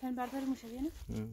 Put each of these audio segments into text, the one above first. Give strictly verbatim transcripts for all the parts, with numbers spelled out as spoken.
Ten berdari muxa viene. Mm.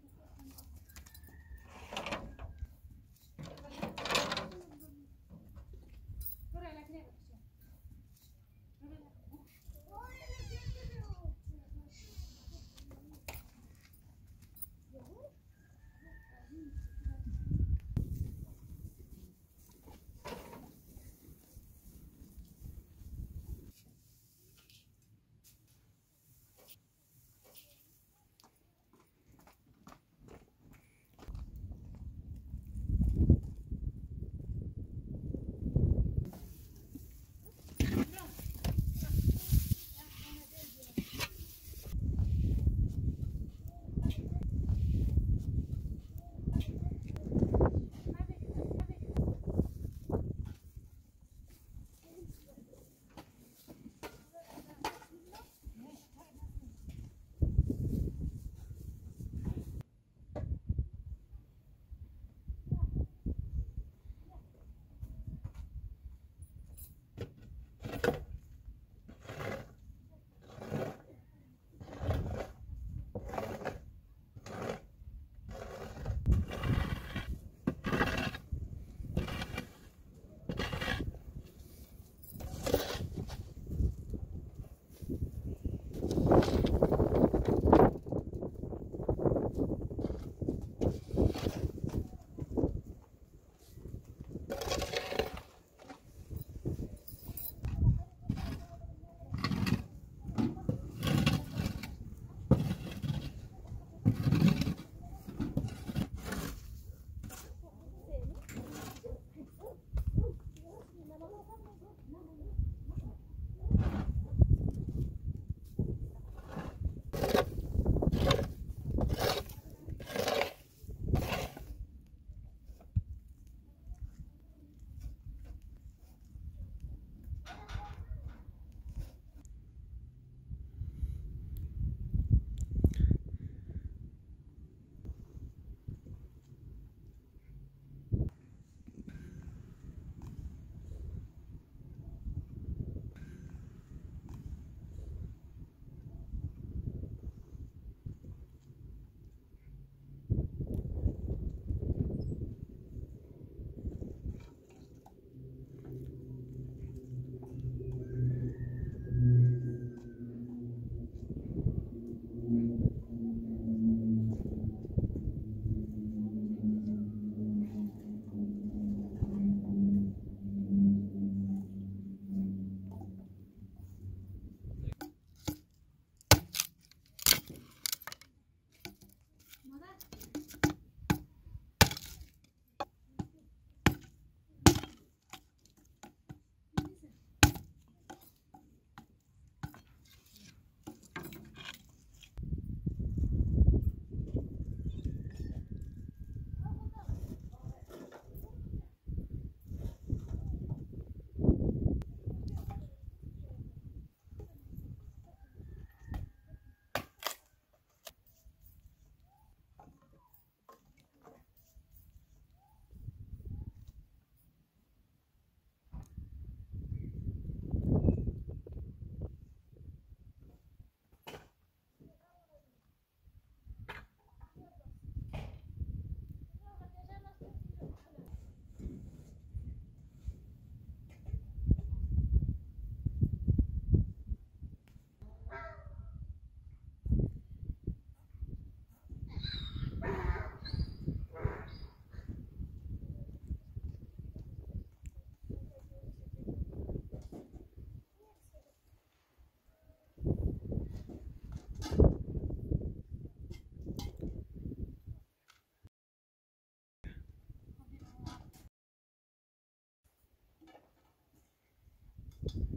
Thank you.